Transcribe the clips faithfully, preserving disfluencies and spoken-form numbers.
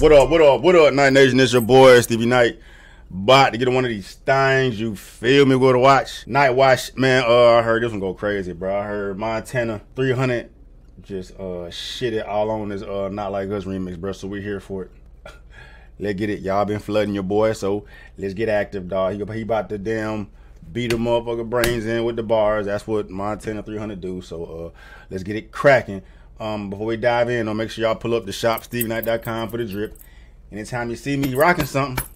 What up, what up, what up, Night Nation? It's your boy, Stevie Knight. About to get one of these things, you feel me? Go to watch. Night Watch, man, uh, I heard this one go crazy, bro. I heard Montana three hundred just uh, shit it all on this uh, Not Like Us remix, bro. So we're here for it. Let's get it. Y'all been flooding your boy, so let's get active, dog. He, he about to damn beat the motherfucker brains in with the bars. That's what Montana three hundred do, so uh, let's get it cracking. Um, before we dive in, I'll make sure y'all pull up the shop, stevenight dot com, for the drip. Anytime you see me rocking something,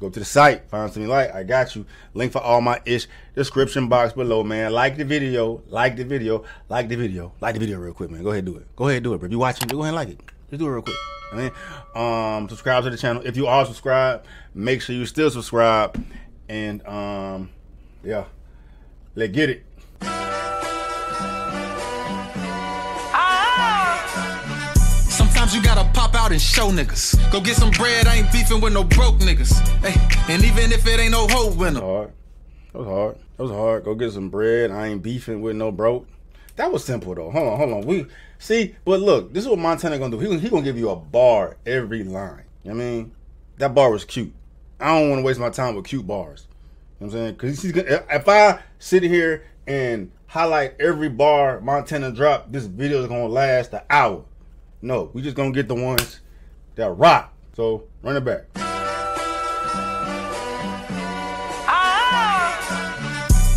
go to the site, find something you like. I got you. Link for all my ish, description box below, man. Like the video, like the video, like the video, like the video real quick, man. Go ahead and do it. Go ahead and do it, bro. If you're watching, go ahead and like it. Just do it real quick. I mean, um, subscribe to the channel. If you are subscribed, make sure you still subscribe. And, um, yeah, let's get it. You gotta pop out and show niggas. Go get some bread, I ain't beefing with no broke niggas. Hey, and even if it ain't no hoe winner. Hard. That was hard. That was hard. Go get some bread, I ain't beefing with no broke. That was simple though. Hold on, hold on. We see, but look, this is what Montana gonna do. He, he gonna give you a bar every line. You know what I mean? That bar was cute. I don't wanna waste my time with cute bars. You know what I'm saying? Cause he's gonna, if I sit here and highlight every bar Montana drop, this video is gonna last an hour. No, we just gonna get the ones that rock. So run it back.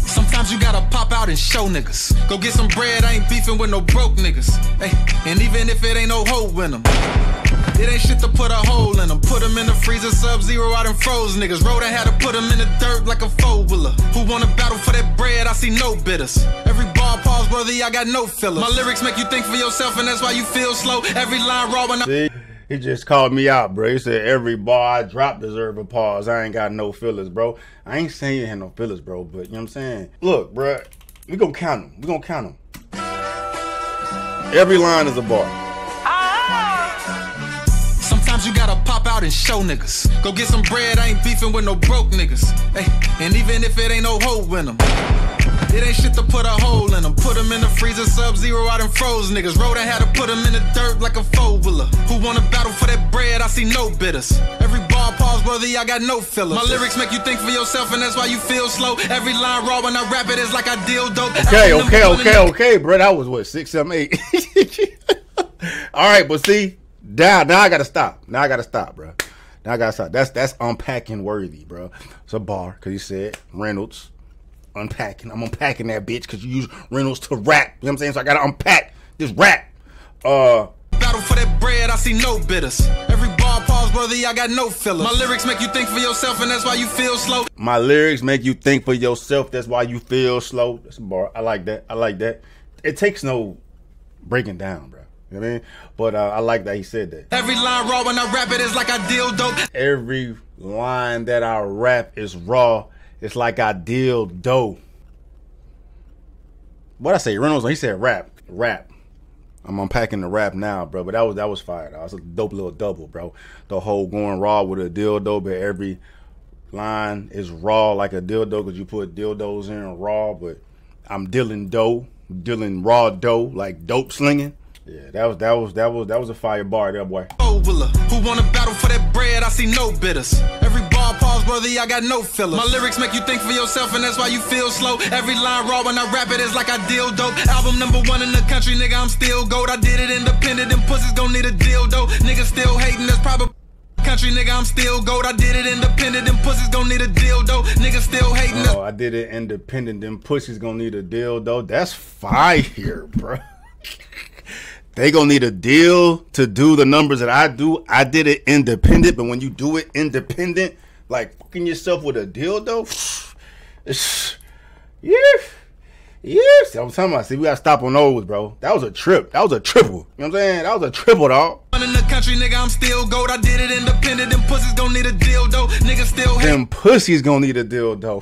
Sometimes you gotta pop out and show niggas. Go get some bread, I ain't beefing with no broke niggas. Hey, and even if it ain't no hoe in them, it ain't shit to put a hole in them. Put them in the freezer, sub-zero out and froze niggas. Roda had to put them in the dirt like a four-wheeler. Who wanna battle for that bread? I see no bidders. Every pause, brother, I got no fillers. My lyrics make you think for yourself, and that's why you feel slow. Every line raw when I... See, he just called me out, bro. He said, every bar I drop deserve a pause. I ain't got no fillers, bro. I ain't saying you had no fillers, bro, but you know what I'm saying? Look, bro, we gonna count them. We gonna count them. Every line is a bar. Ah! Sometimes you gotta pop out and show niggas. Go get some bread, I ain't beefing with no broke niggas. Hey, and even if it ain't no hoe in them, it ain't shit to put a hole in them. Put them in the freezer, sub-zero out and froze niggas. Roda had to put them in the dirt like a four-wheeler. Who wanna battle for that bread? I see no bidders. Every bar pause, brother, I got no fillers. My lyrics make you think for yourself, and that's why you feel slow. Every line raw when I rap it is like I deal dope. Okay, okay, okay, okay, bro. That was what, six, seven, eight. All right, but see, now, now I gotta stop. Now I gotta stop, bro. Now I gotta stop. That's that's unpacking worthy, bro. It's a bar, because he said Reynolds. Unpacking. I'm unpacking that bitch because you use Reynolds to rap. You know what I'm saying? So I gotta unpack this rap. Uh Battle for that bread, I see no bitters. Every bar pause, brother, I got no fillers. My lyrics make you think for yourself, and that's why you feel slow. My lyrics make you think for yourself, that's why you feel slow. That's a bar. I like that. I like that. It takes no breaking down, bro. You know what I mean? But uh, I like that he said that. Every line raw when I rap it is like I deal dope. Every line that I rap is raw. It's like I deal dough. What I say, Reynolds? He said rap, rap. I'm unpacking the rap now, bro. But that was that was fire. That was a dope little double, bro. The whole going raw with a dildo, but every line is raw like a dildo because you put dildos in raw. But I'm dealing dough, dealing raw dough like dope slinging. Yeah, that was that was that was that was a fire bar there, boy. Who wanna battle for that bread? I see no bidders. Every bar pause, brother, I got no fillers. My lyrics make you think for yourself, and that's why you feel slow. Every line raw when I rap it is like I deal dope. Album number one in the country, nigga, I'm still gold. I did it independent, them pussies gon' need a dildo. Niggas still hating, that's probably country, nigga, I'm still gold. I did it independent, them pussies gon' need a dildo. Niggas still hating. Oh, I did it independent, them pussies gon' need a dildo. That's fire, bro. They gonna need a deal to do the numbers that I do. I did it independent, but when you do it independent, like fucking yourself with a deal though, yes, yes. I'm talking about. See, we gotta stop on those, bro. That was a trip. That was a triple. You know what I'm saying? That was a triple, dog. In the country, nigga, I'm still gold. I did it independent. Them pussies gonna need a deal though. Niggas still. Them pussies gonna need a deal though.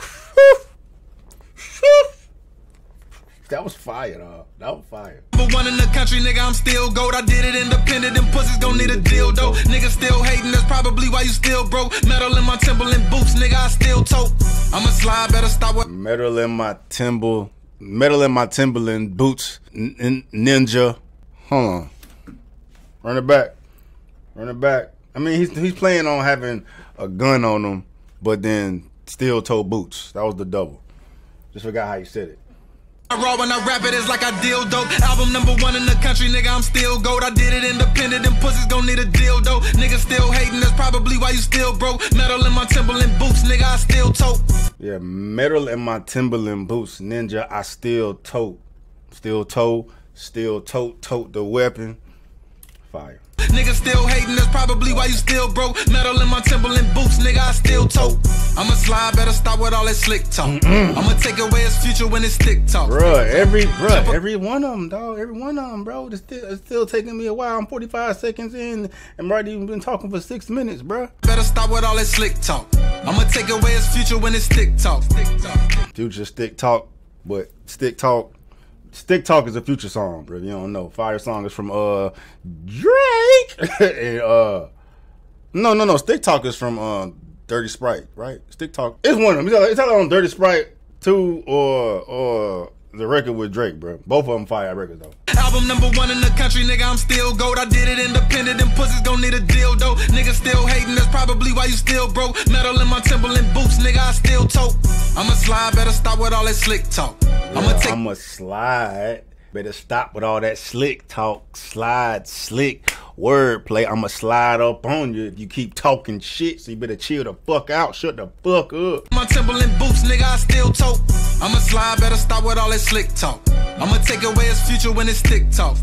That was fire, dog. That was fire. Number one in the country, nigga, I'm still gold. I did it independent. Them pussies gon' need a dildo. Niggas still hating. That's probably why you still broke. Metal in my Timberland and boots, nigga, I still tote. I'm a slide, better stop with metal in my Timber, metal in my Timberland boots, N ninja. Hold on. Run it back. Run it back. I mean, he's he's playing on having a gun on him, but then steel-toe boots. That was the double. Just forgot how you said it. I raw when I rap it, it's like I deal dope. Album number one in the country, nigga, I'm still gold. I did it independent, them pussies gon' need a dildo. Niggas still hating, that's probably why you still broke. Metal in my Timberland boots, nigga, I still tote. Yeah, metal in my Timberland boots, ninja, I still tote. Still tote, still tote, tote the weapon. Fire. Niggas still hating, that's probably why you still broke. Metal in my Timberland boots, nigga, I still tote. I'ma slide, better stop with all that slick talk. I'ma take away his future when it's stick talk. Bruh, every, bruh, every one of them, dog. Every one of them, bro. It's still, it's still taking me a while. I'm forty-five seconds in, and Marty even been talking for six minutes, bruh. Better stop with all that slick talk. I'ma take away his future when it's stick talk. Stick talk. Future stick talk, but stick talk. Stick Talk is a Future song, bro. You don't know. Fire song is from uh Drake. and, uh, no, no, no. Stick Talk is from uh, Dirty Sprite, right? Stick Talk. It's one of them. It's either on Dirty Sprite two or or the record with Drake, bro. Both of them fire records though. Album number one in the country, nigga. I'm still gold. I did it independent. Them pussies gon' need a dildo. Niggas still hating. That's probably why you still broke. Metal in my Timberland boots, nigga. I still tote. I'ma slide. Better stop with all that slick talk. I'ma take. I'ma slide. Better stop with all that slick talk. Slide, slick wordplay. I'ma slide up on you if you keep talking shit. So you better chill the fuck out. Shut the fuck up. My Timberland boots, nigga. I still tote. I'ma slide. Better stop with all that slick talk. I'ma take away his future when it's stick talk.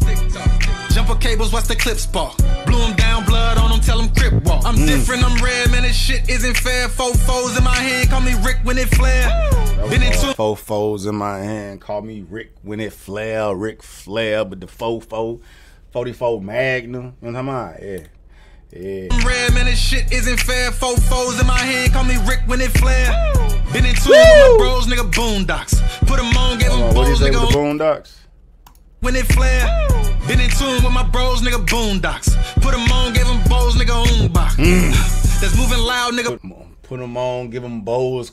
Jumper cables, watch the clip spark. Blew him down, blood on him, tell him crip walk. I'm mm. different, I'm red, man, this shit isn't fair. Four foes in my hand, call me Rick when it flare. Four foes in my hand, call me Rick when it flare. Rick Flair, but the four four, forty-four Magnum, you know what I'm talking about? Yeah. Yeah. I'm red, man, this shit isn't fair. Four foes in my hand, call me Rick when it flare. Woo. Been in two with my bros, nigga, boondocks. Put them on, gave them boons, nigga, with the boondocks? When it flare. Woo. Been in tune with my bros, nigga, boondocks. Put them on, gave them bows, nigga, Umbach. Mm. That's moving loud, nigga. Put, put them on, give them bows.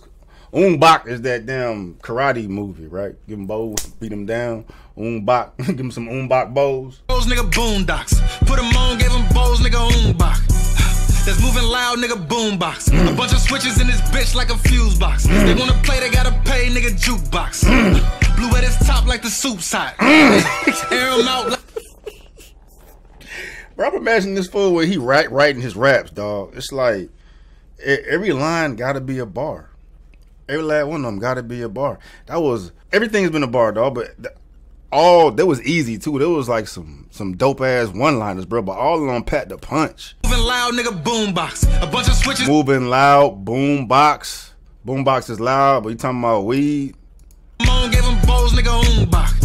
Umbach is that damn karate movie, right? Give them bows, beat them down. Umbach, give them some Umbach bows. Bows, nigga, boondocks. Put them on, gave them bows, nigga, Umbach. That's moving loud, nigga, boombox. Mm. A bunch of switches in this bitch like a fuse box. Mm. They wanna play, they gotta pay, nigga, jukebox. Mm. Blue at his top like the soup side. Mm. Air him out like. Bro, I'm imagining this fool where he write, writing his raps, dog. It's like, every line gotta be a bar. Every last one of them gotta be a bar. That was everything's been a bar, dog. But th all that was easy too. There was like some some dope ass one liners, bro. But all of them packed the punch. Moving loud, nigga, boombox. A bunch of switches. Moving loud, boombox. Boombox is loud, but you talking about weed? Come on, give them bows, nigga, boombox.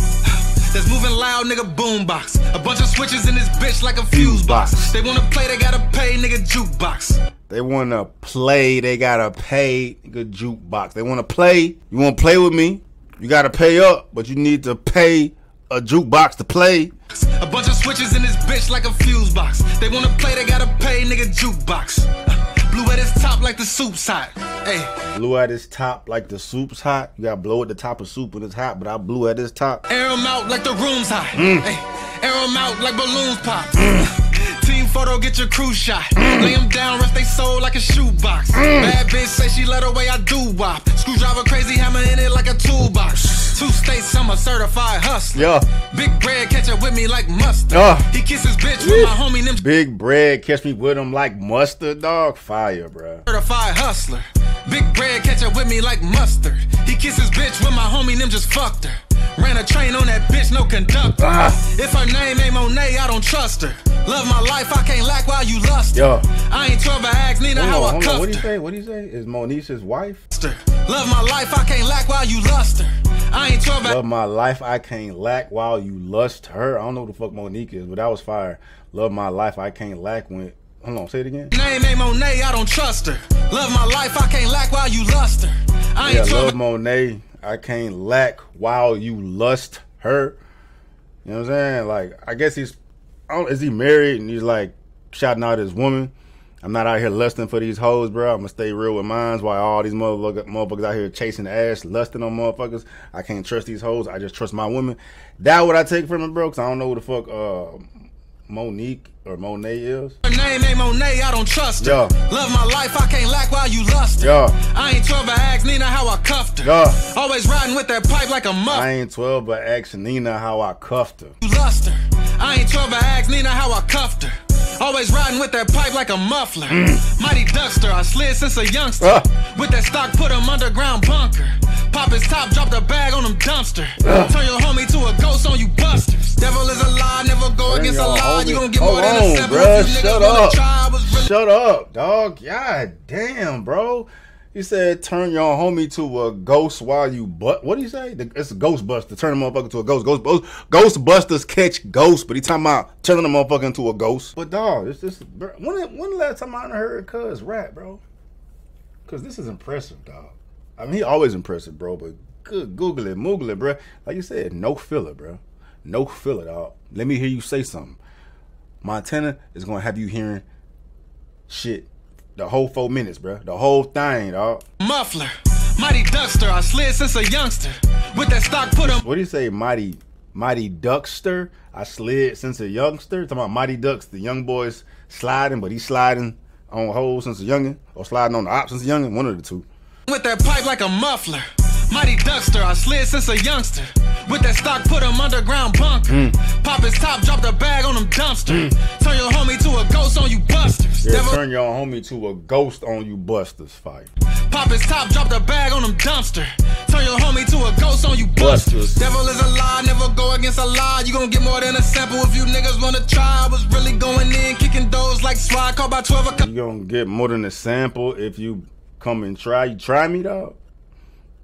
That's moving loud, nigga, boombox. A bunch of switches in this bitch like a fuse box. box. They wanna play, they gotta pay, nigga, jukebox. They wanna play, they gotta pay, nigga, jukebox. They wanna play, you wanna play with me? You gotta pay up, but you need to pay a jukebox to play. A bunch of switches in this bitch like a fuse box. They wanna play, they gotta pay, nigga, jukebox. Blew at his top like the soup's hot. Hey. Blew at his top like the soup's hot. You gotta blow at the top of soup when it's hot, but I blew at his top. Air him out like the room's hot. Mm. Hey. Air him out like balloons pop. Mm. Photo, get your crew shot. Mm. Lay them down, rest they soul like a shoebox. Mm. Bad bitch say she let her way, I do wop. Screwdriver, crazy hammer in it like a toolbox. Two states, I'm a certified hustler. Yeah. Big bread, catch up with me like mustard. Uh. He kisses bitch with my homie. Them big bread, catch me with him like mustard, dog. Fire, bro. Certified hustler. Big bread, catch up with me like mustard. He kisses bitch with my homie. Them just fucked her. Ran a train on that bitch, no conductor. Uh. If her name ain't Monet, I don't trust her. Love my life, I can't lack while you lust. Yo. I ain't twelve, I ask Nina how I cuffed her. What do you say? What do you say? Is Monique's his wife? Love my life, I can't lack while you lust her. I ain't twelve. Love my life, I can't lack while you lust her. I don't know who the fuck Monique is, but that was fire. Love my life, I can't lack when. Hold on, say it again. Name ain't Monet, I don't trust her. Love my life, I can't lack while you lust her. I ain't twelve. Love Monet, I can't lack while you lust her. You know what I'm saying? Like, I guess he's. Oh, is he married and he's like shouting out his woman? I'm not out here lusting for these hoes, bro. I'm gonna stay real with mines. Why all these motherfuckers, motherfuckers out here chasing the ass, lusting on motherfuckers? I can't trust these hoes. I just trust my woman. That what I take from him, bro. Cause I don't know who the fuck uh, Monique or Monet is. Her name ain't Monet, I don't trust her. Yeah. Love my life, I can't lack while you lust her. Yeah. I ain't twelve but ask Nina how I cuffed her. Yeah. Always riding with that pipe like a muff. I ain't twelve but ask Nina how I cuffed her. You lust her. I ain't twelve but ask Nina how I cuffed her. Always riding with that pipe like a muffler. Mm. Mighty Duckster, I slid since a youngster. Uh. With that stock, put him underground bunker. Pop his top, drop the bag on him dumpster. Uh. Turn your homie to a ghost on you busters. Devil is a lie, never go Bring against a lie. You gon' get Hold more on, than a seven. Bruh, if you shut up. Try, really shut up, dog. God damn, bro. He said, turn your homie to a ghost while you butt. What do you say? The, it's a Ghostbuster. Turn a motherfucker to a ghost. Ghost, ghost. Ghostbusters catch ghosts, but he talking about turning a motherfucker into a ghost. But dog, it's just bro, when when the last time I heard Cuz rap, bro? Cause this is impressive, dog. I mean, he always impressive, bro. But good Google it, Moogle it, bro. Like you said, no filler, bro. No filler, dog. Let me hear you say something. Montana is gonna have you hearing shit. The whole four minutes, bro. The whole thing, dog. Muffler, Mighty Duckster. I slid since a youngster. With that stock, put him. What do you say, Mighty, Mighty Duckster? I slid since a youngster. Talking about Mighty Ducks, the young boys sliding, but he's sliding on holes since a youngin, or sliding on the op since a youngin. One of the two. With that pipe like a muffler, Mighty Duckster. I slid since a youngster. With that stock, put him underground bunker. Mm. Pop his top, drop the bag on him dumpster. Mm. Turn your homie to a ghost on you busters. Yeah, Devil turn your homie to a ghost on you busters, fight. Pop his top, drop the bag on him dumpster. Turn your homie to a ghost on you busters. busters. Devil is a lie, never go against a lie. You gon' get more than a sample if you niggas wanna try. I was really going in, kicking doors like Sly. Caught by twelve. You gonna get more than a sample if you come and try. You try me, dog.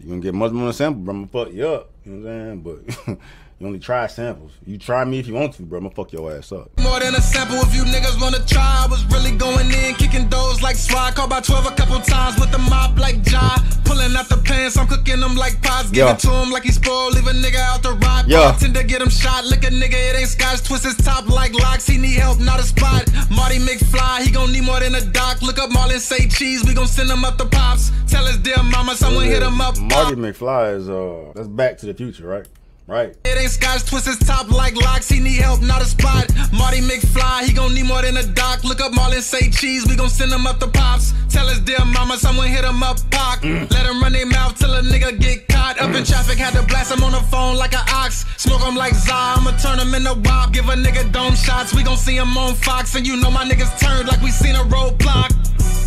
You gonna get much more than a sample, bro. I'm gonna fuck you up. You know what I'm saying? But you only try samples. You try me if you want to, bro. I'm gonna fuck your ass up. More than a sample if you niggas wanna try. I was really going in, kicking doors like Sly. Called by twelve a couple times with the mop like Jai. Pulling out the pants, I'm cooking them like pots. Give yeah. it to him like he's spoiled. Leave a nigga out the rock. Yeah. Tend to get him shot. Lick a nigga, it ain't scotch. Twist his top like locks. He need help, not a spot. Marty McFly, he gon' need more than a doc. Look up Marlon, say cheese. We gon' send him up the pops. Tell his dear mama, someone yeah. hit him up. Marty McFly is, uh, that's Back to the Future, right? Right. It ain't scotch, twist his top like locks. He need help, not a spot. Marty McFly, he gon' need more than a doc. Look up Marlon, say cheese. We gon' send him up the pops. Tell his dear mama, someone hit him up, Pac. Mm. Let him run their mouth till a nigga get caught. Up mm. in traffic, had to blast him on the phone like an ox. Smoke him like Zai, I'ma turn him in the wop. Give a nigga dome shots. We gon' see him on Fox. And you know my niggas turned like we seen a roadblock.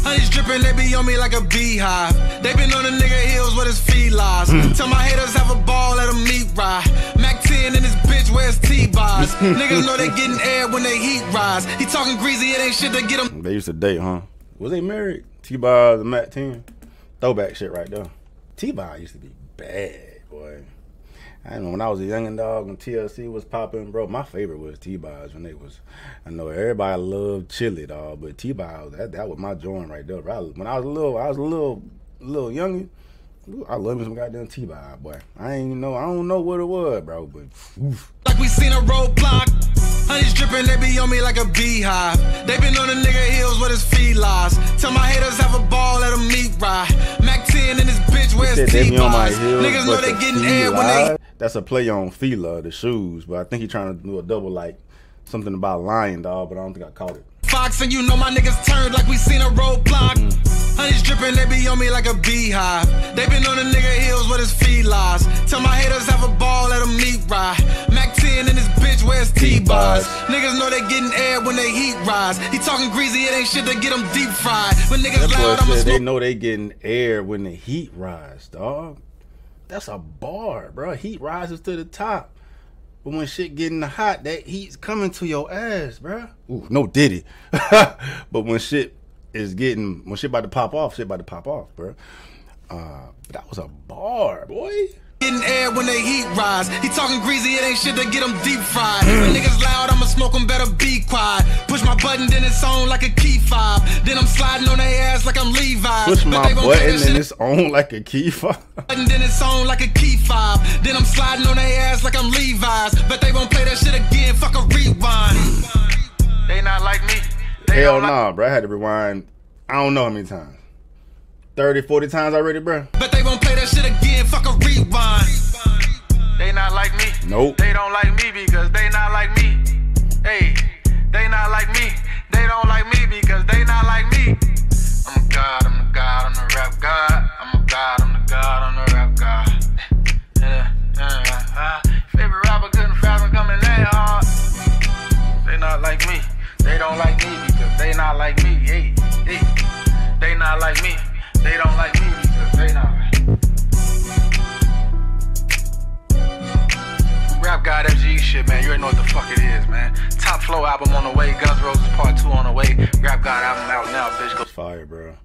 Honey's drippin', they be on me like a beehive. They been on the nigga heels with his feet lies. Mm. Tell my haters have a ball, let them meet ride. Mack ten in his bitch, where's T-Boz? Niggas know they getting air when they heat rise. He talking greasy, it ain't shit to get him. They used to date, huh? Was they married? T-Boz and Mack ten. Throwback shit right there. T-Boz used to be bad, boy. I know when I was a youngin', dog, when T L C was popping, bro, my favorite was T-Boz when they was, I know everybody loved Chili, dog, but T-Boz, that, that was my joint right there, bro. I, when I was a little, I was a little, little youngin', I love me some goddamn T-Boz, boy. I ain't even know, I don't know what it was, bro, but oof. Like we seen a roadblock. Honey's drippin', they be on me like a beehive. They been on the nigga heels with his feet lies. Tell my haters have a ball, let them meet ride. Mack ten and his bitch, where's T-Boz? Niggas know they getting air when they... That's a play on Fila, the shoes, but I think he trying to do a double like something about lying, dog, but I don't think I caught it. Fox, and you know my niggas turned like we seen a roadblock. Mm. Honey's drippin', they be on me like a beehive. They been on the nigga heels with his feet lies. Tell my haters have a ball, let them meet ride. Mack ten and his bitch, where's T-Boz? Niggas know they getting air when they heat rise. He talking greasy, it ain't shit to get them deep fried. When niggas loud, I'm a smoke. They know they getting air when the heat rise, dog. That's a bar, bro. Heat rises to the top. But when shit getting hot, that heat's coming to your ass, bruh. Ooh, no diddy. But when shit is getting, when shit about to pop off, shit about to pop off, bruh. Uh, but that was a bar, boy. Getting air when they heat rise. He talking greasy, it ain't shit to get them deep fried. When niggas loud, I'ma smoke them, better be quiet. Push my button, then it's on like a key fob. Then I'm sliding on their ass like I'm Levi's. Push my button, then it's on like a key fob. Button, then it's on like a key fob. Then I'm sliding on their ass like I'm Levi's. But they won't play that shit again, fuck a rewind. They not like me. They Hell nah, like bro. I had to rewind, I don't know how many times. thirty, forty times already, bro. But they won't play that shit again, fuck a rewind. They not like me. Nope. They don't like me because they not like me. Hey, not like me. They don't like me because they not like me. I'm a god, I'm a god, I'm the rap god. I'm a god, I'm the god, I'm the rap god. Yeah, yeah, yeah. Favorite rapper couldn't fathom coming that hard. They not like me. They don't like me because they not like me. Hey, hey. They not like me. They don't like me because they not like me. Rap God F G shit, man. You already know what the fuck it is, man. Top Flow album on the way. Guns Roses Part two on the way. Rap God album out now, bitch. Go fire, bro.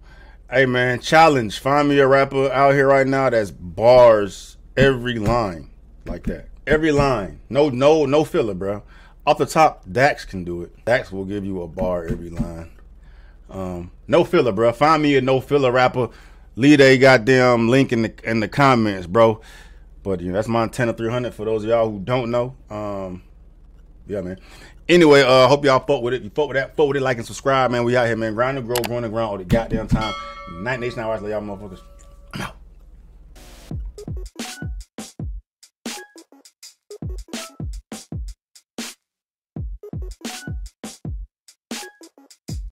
Hey, man. Challenge. Find me a rapper out here right now that's bars every line like that. Every line. No, no, no filler, bro. Off the top, Dax can do it. Dax will give you a bar every line. Um, no filler, bro. Find me a no filler rapper. Leave a goddamn link in the in the comments, bro. But, you know, that's Montana three hundred for those of y'all who don't know. Um, yeah, man. Anyway, uh, hope y'all fuck with it. You fuck with that, fuck with it, like and subscribe, man. We out here, man. Grind and grow, growing and ground all the goddamn time. Night Nation, I watch y'all motherfuckers.